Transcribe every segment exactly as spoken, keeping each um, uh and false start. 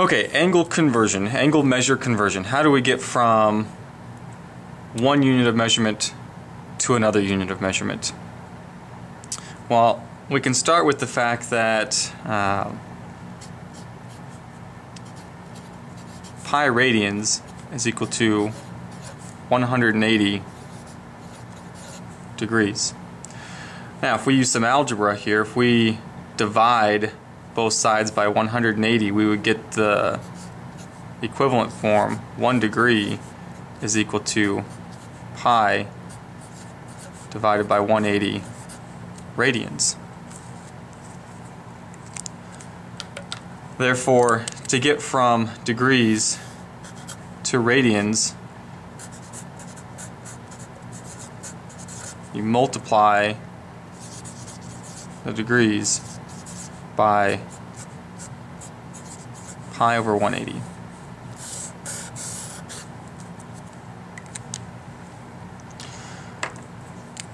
Okay, angle conversion, angle measure conversion. How do we get from one unit of measurement to another unit of measurement? Well, we can start with the fact that uh, pi radians is equal to one hundred eighty degrees. Now, if we use some algebra here, if we divide both sides by one hundred eighty, we would get the equivalent form. One degree is equal to pi divided by one hundred eighty radians. Therefore, to get from degrees to radians, you multiply the degrees by pi over one hundred eighty.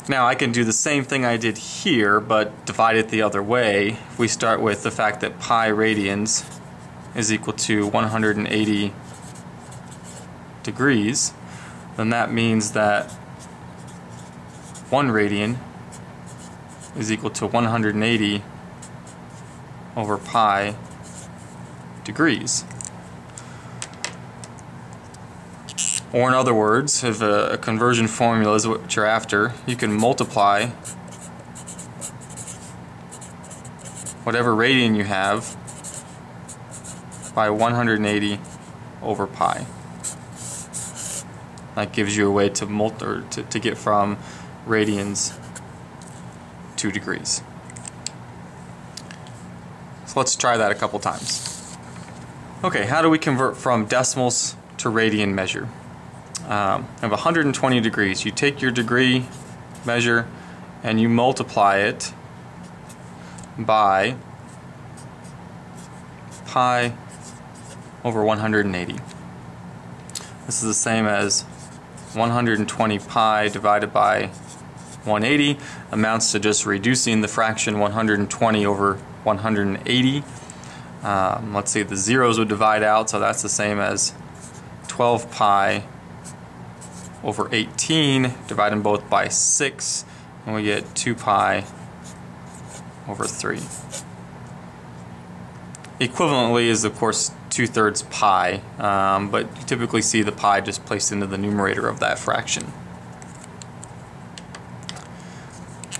Now I can do the same thing I did here, but divide it the other way. We start with the fact that pi radians is equal to one hundred eighty degrees, then that means that one radian is equal to one hundred eighty over pi degrees. Or in other words, if a, a conversion formula is what you're after, you can multiply whatever radian you have by one hundred eighty over pi. That gives you a way to, multi or to, to get from radians to degrees. Let's try that a couple times. Okay, how do we convert from decimals to radian measure? Um, I have one hundred twenty degrees. You take your degree measure and you multiply it by pi over one hundred eighty. This is the same as one hundred twenty pi divided by one hundred eighty, amounts to just reducing the fraction one hundred twenty over one hundred eighty. Um, let's see, the zeros would divide out, so that's the same as twelve pi over eighteen, divide them both by six, and we get two pi over three. Equivalently is, of course, two-thirds pi, um, but you typically see the pi just placed into the numerator of that fraction.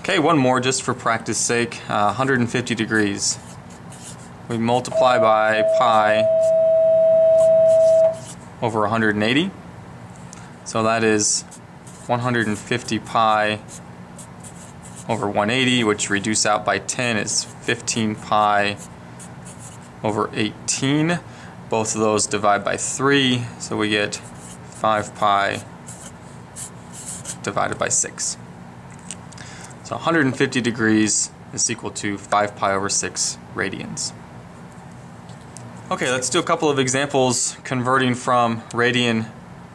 Okay, one more just for practice sake, uh, one hundred fifty degrees. We multiply by pi over one hundred eighty. So that is one hundred fifty pi over one hundred eighty, which reduce out by ten is fifteen pi over eighteen. Both of those divide by three, so we get five pi divided by six. So one hundred fifty degrees is equal to five pi over six radians. Okay, let's do a couple of examples converting from radian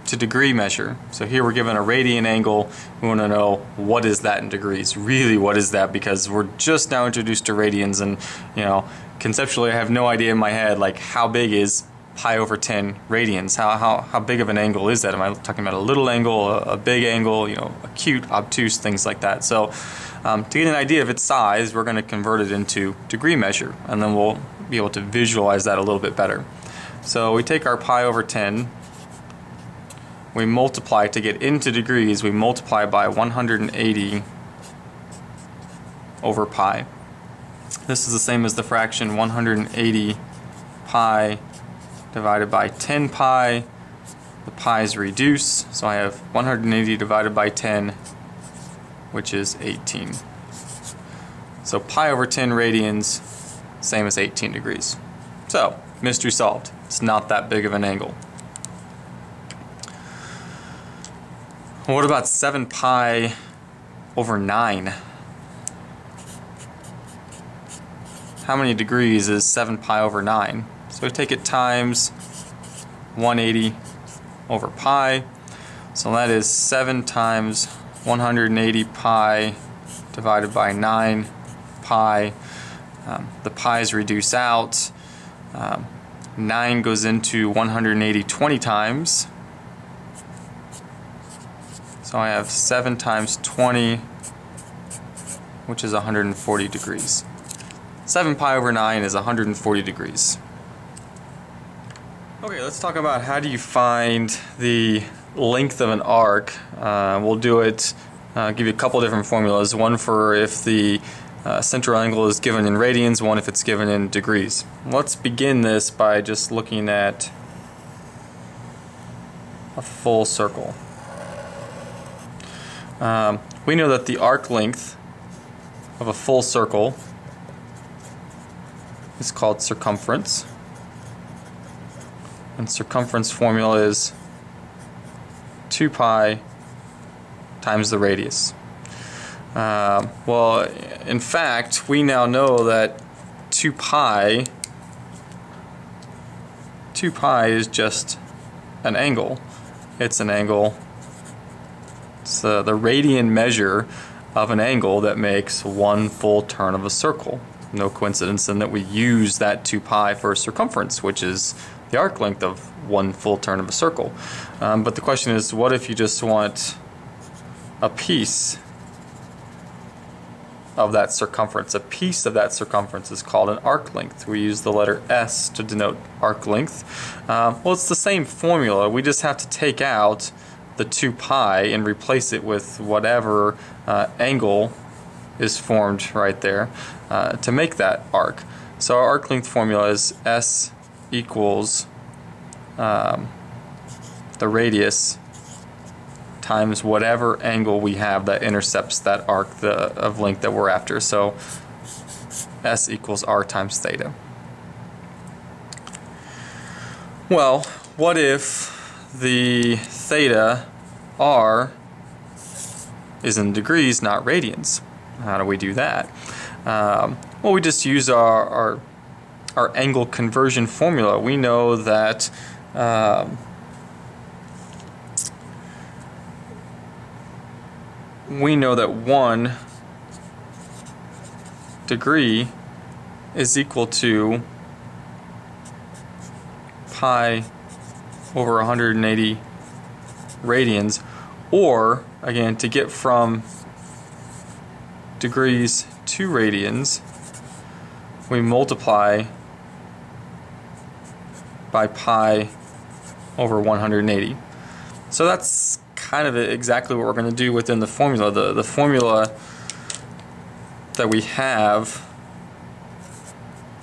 to degree measure. So here we're given a radian angle. We want to know what is that in degrees. Really, what is that? Because we're just now introduced to radians, and you know, conceptually I have no idea in my head, like, how big is pi over ten radians? How, how, how big of an angle is that? Am I talking about a little angle, a, a big angle, you know, acute, obtuse, things like that? So um, to get an idea of its size, we're going to convert it into degree measure, and then we'll be able to visualize that a little bit better. So we take our pi over ten, we multiply, to get into degrees, we multiply by one hundred eighty over pi. This is the same as the fraction one hundred eighty pi divided by ten pi. The pi's reduce, so I have one hundred eighty divided by ten, which is eighteen. So pi over ten radians, same as eighteen degrees. So, mystery solved. It's not that big of an angle. What about seven pi over nine? How many degrees is seven pi over nine? So we take it times one hundred eighty over pi. So that is seven times one hundred eighty pi divided by nine pi. Um, the pi's reduce out. Um, nine goes into one hundred eighty twenty times. So I have seven times twenty, which is one hundred forty degrees. seven pi over nine is one hundred forty degrees. Okay, let's talk about how do you find the length of an arc. Uh, we'll do it, uh, give you a couple different formulas, one for if the uh, central angle is given in radians, one if it's given in degrees. Let's begin this by just looking at a full circle. Um, we know that the arc length of a full circle is called circumference, and circumference formula is two pi times the radius. Uh, well, in fact, we now know that two pi, two pi is just an angle. It's an angle. It's uh, the radian measure of an angle that makes one full turn of a circle. No coincidence then that we use that two pi for circumference, which is the arc length of one full turn of a circle. Um, but the question is, what if you just want a piece of that circumference? A piece of that circumference is called an arc length. We use the letter S to denote arc length. Uh, well, it's the same formula. We just have to take out the two pi and replace it with whatever uh, angle is formed right there uh, to make that arc. So our arc length formula is S equals um, the radius times whatever angle we have that intercepts that arc the, of length that we're after. So S equals R times theta. Well, what if the theta R is in degrees, not radians? How do we do that? Um, well, we just use our, our our angle conversion formula. We know that um, we know that one degree is equal to pi over one hundred eighty radians, or again, to get from degrees to radians, we multiply by pi over one hundred eighty. So that's kind of exactly what we're going to do within the formula. The, the formula that we have,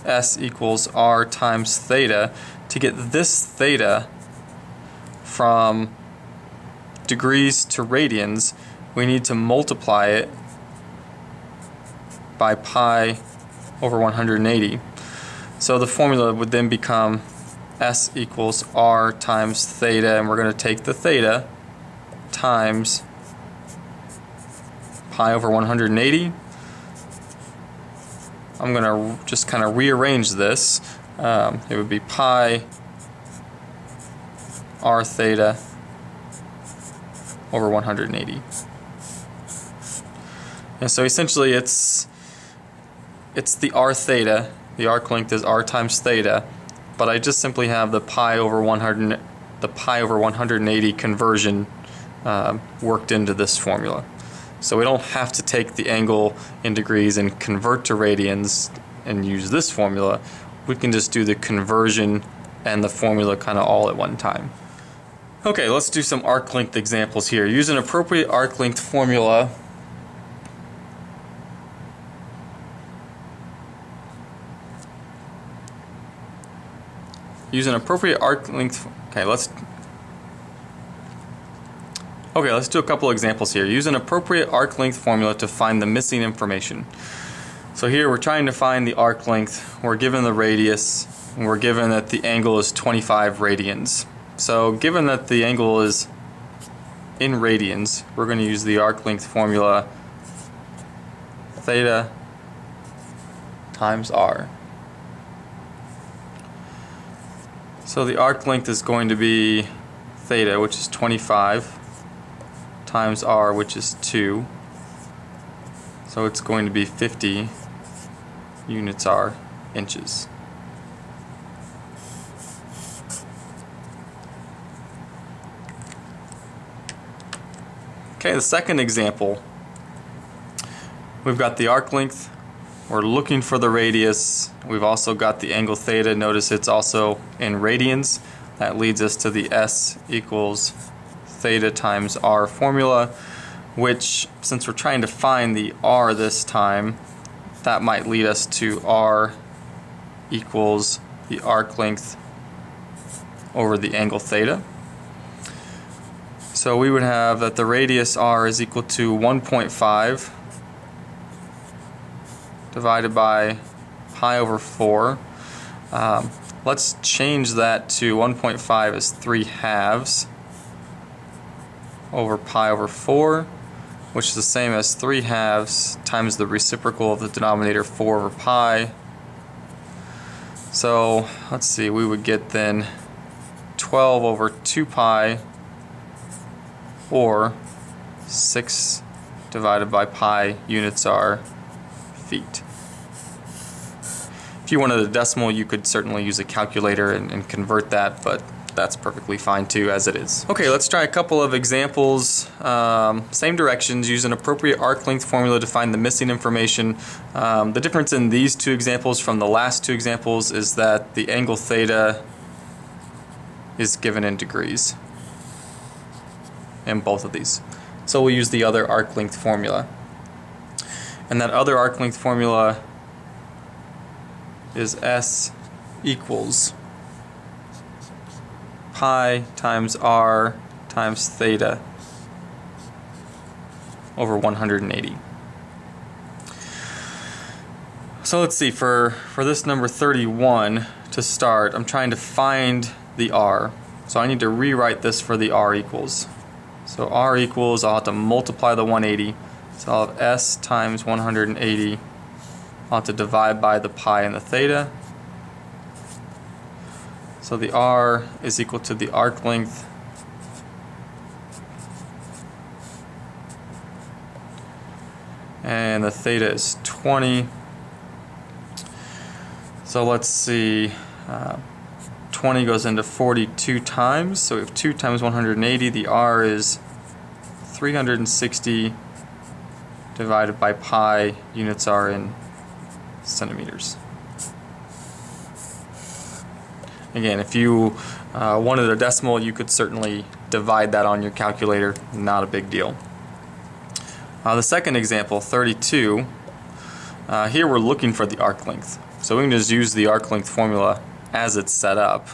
S equals R times theta, to get this theta from degrees to radians, we need to multiply it by pi over one hundred eighty. So the formula would then become S equals R times theta, and we're going to take the theta times pi over one hundred eighty. I'm going to just kind of rearrange this. Um, it would be pi R theta over one hundred eighty. And so essentially it's it's the R theta, the arc length is R times theta, but I just simply have the pi over one hundred, the pi over one hundred eighty conversion uh, worked into this formula. So we don't have to take the angle in degrees and convert to radians and use this formula. We can just do the conversion and the formula kind of all at one time. Okay, let's do some arc length examples here. Use an appropriate arc length formula Use an appropriate arc length. Okay, let's. Okay, let's do a couple examples here. Use an appropriate arc length formula to find the missing information. So here we're trying to find the arc length. We're given the radius, and we're given that the angle is twenty-five radians. So given that the angle is in radians, we're going to use the arc length formula theta times R. So the arc length is going to be theta, which is twenty-five, times R, which is two. So it's going to be fifty units are inches. Okay, the second example, we've got the arc length, we're looking for the radius, we've also got the angle theta, notice it's also in radians, that leads us to the S equals theta times R formula, which since we're trying to find the R this time, that might lead us to R equals the arc length over the angle theta. So we would have that the radius R is equal to one point five divided by pi over four. Um, let's change that to one point five as three halves over pi over four, which is the same as three halves times the reciprocal of the denominator four over pi. So let's see, we would get then twelve over two pi, or six divided by pi, units are feet. If you wanted a decimal, you could certainly use a calculator and, and convert that, but that's perfectly fine too as it is. Okay, let's try a couple of examples, um, same directions, use an appropriate arc length formula to find the missing information. Um, the difference in these two examples from the last two examples is that the angle theta is given in degrees in both of these. So we'll use the other arc length formula. And that other arc length formula is S equals pi times R times theta over one hundred eighty. So let's see, for, for this number thirty-one to start, I'm trying to find the R. So I need to rewrite this for the R equals. So R equals, I'll have to multiply the one hundred eighty, so I'll have S times one hundred eighty, I'll have to divide by the pi and the theta. So the R is equal to the arc length and the theta is twenty. So let's see, uh, twenty goes into forty-two times, so we have two times one hundred eighty, the R is three hundred sixty divided by pi, units are in centimeters. Again, if you uh, wanted a decimal, you could certainly divide that on your calculator, not a big deal. Uh, the second example, thirty-two, uh, here we're looking for the arc length, so we can just use the arc length formula as it's set up.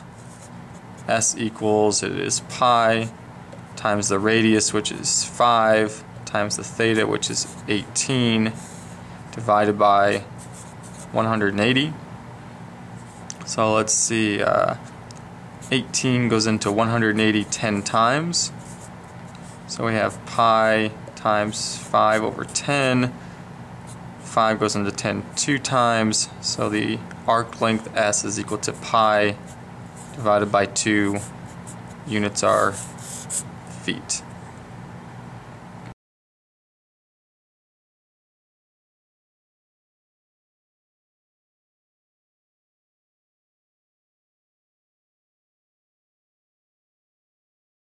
S equals, it is pi times the radius, which is five, times the theta, which is eighteen, divided by one hundred eighty. So let's see, uh, eighteen goes into one hundred eighty ten times, so we have pi times five over ten. five goes into ten two times, so the arc length S is equal to pi divided by two, units are feet.